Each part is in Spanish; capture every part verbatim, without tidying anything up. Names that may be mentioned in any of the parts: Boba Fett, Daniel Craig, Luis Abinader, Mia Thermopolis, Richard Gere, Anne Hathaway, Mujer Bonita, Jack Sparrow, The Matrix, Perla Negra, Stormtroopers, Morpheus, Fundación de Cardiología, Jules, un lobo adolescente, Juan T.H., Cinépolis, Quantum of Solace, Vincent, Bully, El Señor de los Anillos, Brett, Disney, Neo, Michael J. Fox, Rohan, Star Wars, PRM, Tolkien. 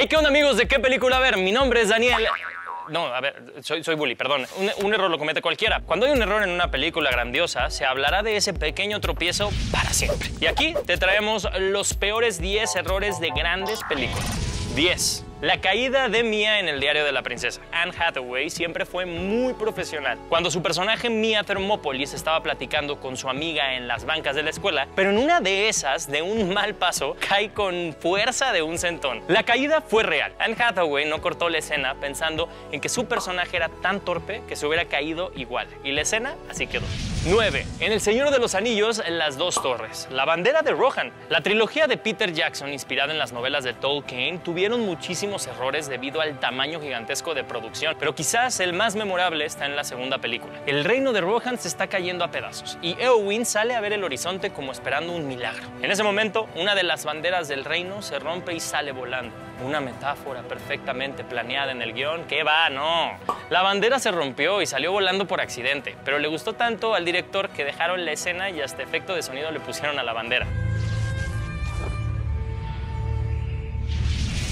Hey, ¿qué onda, amigos? ¿De qué película? A ver, mi nombre es Daniel... No, a ver, soy, soy Bully, perdón. Un, un error lo comete cualquiera. Cuando hay un error en una película grandiosa, se hablará de ese pequeño tropiezo para siempre. Y aquí te traemos los peores diez errores de grandes películas. diez. La caída de Mia en El diario de la princesa. Anne Hathaway siempre fue muy profesional. Cuando su personaje Mia Thermopolis estaba platicando con su amiga en las bancas de la escuela, pero en una de esas, de un mal paso, cae con fuerza de un centón. La caída fue real. Anne Hathaway no cortó la escena pensando en que su personaje era tan torpe que se hubiera caído igual. Y la escena así quedó. nueve. En El Señor de los Anillos, Las Dos Torres. La bandera de Rohan. La trilogía de Peter Jackson, inspirada en las novelas de Tolkien, tuvieron muchísimos errores debido al tamaño gigantesco de producción, pero quizás el más memorable está en la segunda película. El reino de Rohan se está cayendo a pedazos y Eowyn sale a ver el horizonte como esperando un milagro. En ese momento, una de las banderas del reino se rompe y sale volando. Una metáfora perfectamente planeada en el guión. ¡Qué va, no! La bandera se rompió y salió volando por accidente, pero le gustó tanto al director que dejaron la escena y hasta efecto de sonido le pusieron a la bandera.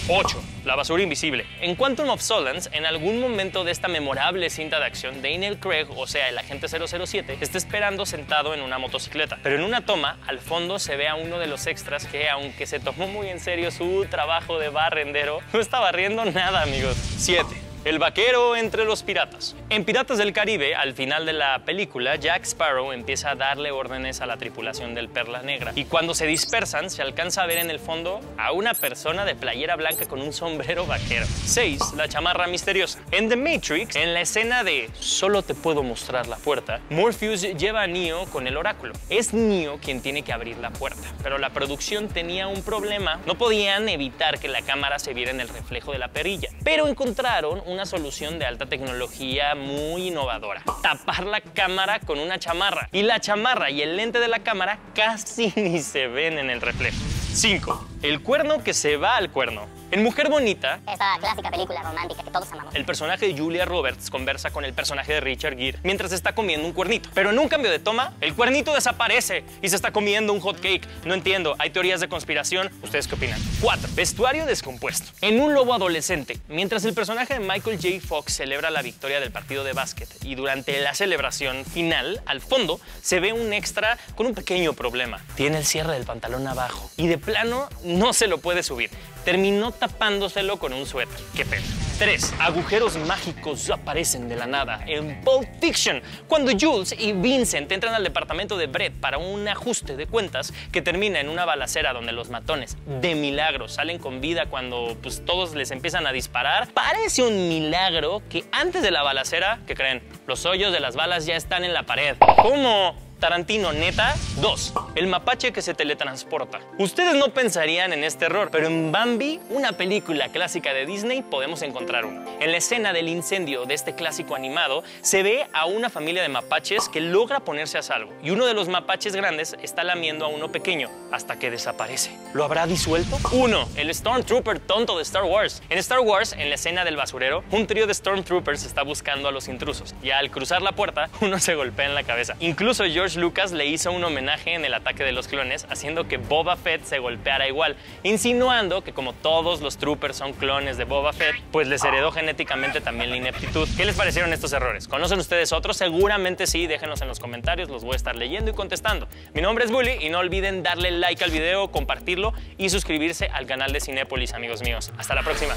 ocho. La basura invisible. En Quantum of Solace, en algún momento de esta memorable cinta de acción, Daniel Craig, o sea, el agente cero cero siete, está esperando sentado en una motocicleta. Pero en una toma, al fondo se ve a uno de los extras que, aunque se tomó muy en serio su trabajo de barrendero, no está barriendo nada, amigos. siete. El vaquero entre los piratas. En Piratas del Caribe, al final de la película, Jack Sparrow empieza a darle órdenes a la tripulación del Perla Negra y cuando se dispersan se alcanza a ver en el fondo a una persona de playera blanca con un sombrero vaquero. seis. La chamarra misteriosa. En The Matrix, en la escena de "Solo te puedo mostrar la puerta", Morpheus lleva a Neo con el oráculo. Es Neo quien tiene que abrir la puerta, pero la producción tenía un problema. No podían evitar que la cámara se viera en el reflejo de la perilla, pero encontraron un una solución de alta tecnología muy innovadora. Tapar la cámara con una chamarra. Y la chamarra y el lente de la cámara casi ni se ven en el reflejo. cinco. El cuerno que se va al cuerno. En Mujer Bonita, esa clásica película romántica que todos amamos, el personaje de Julia Roberts conversa con el personaje de Richard Gere mientras está comiendo un cuernito. Pero en un cambio de toma, el cuernito desaparece y se está comiendo un hot cake. No entiendo, hay teorías de conspiración. ¿Ustedes qué opinan? cuatro. Vestuario descompuesto. En Un Lobo Adolescente, mientras el personaje de Michael J. Fox celebra la victoria del partido de básquet y durante la celebración final, al fondo, se ve un extra con un pequeño problema. Tiene el cierre del pantalón abajo y de plano no se lo puede subir. Terminó tapándoselo con un suéter. ¡Qué pena! tres. Agujeros mágicos aparecen de la nada. En Pulp Fiction, cuando Jules y Vincent entran al departamento de Brett para un ajuste de cuentas que termina en una balacera donde los matones, de milagro, salen con vida cuando pues, todos les empiezan a disparar. Parece un milagro que antes de la balacera, ¿qué creen? Los hoyos de las balas ya están en la pared. ¿Cómo? Tarantino, neta. dos. El mapache que se teletransporta. Ustedes no pensarían en este error, pero en Bambi, una película clásica de Disney, podemos encontrar uno. En la escena del incendio de este clásico animado, se ve a una familia de mapaches que logra ponerse a salvo. Y uno de los mapaches grandes está lamiendo a uno pequeño hasta que desaparece. ¿Lo habrá disuelto? uno. El Stormtrooper tonto de Star Wars. En Star Wars, en la escena del basurero, un trío de Stormtroopers está buscando a los intrusos. Y al cruzar la puerta, uno se golpea en la cabeza. Incluso George George Lucas le hizo un homenaje en El ataque de los clones, haciendo que Boba Fett se golpeara igual, insinuando que como todos los troopers son clones de Boba Fett, pues les heredó genéticamente también la ineptitud. ¿Qué les parecieron estos errores? ¿Conocen ustedes otros? Seguramente sí, déjenlos en los comentarios, los voy a estar leyendo y contestando. Mi nombre es Bully y no olviden darle like al video, compartirlo y suscribirse al canal de Cinépolis, amigos míos. Hasta la próxima.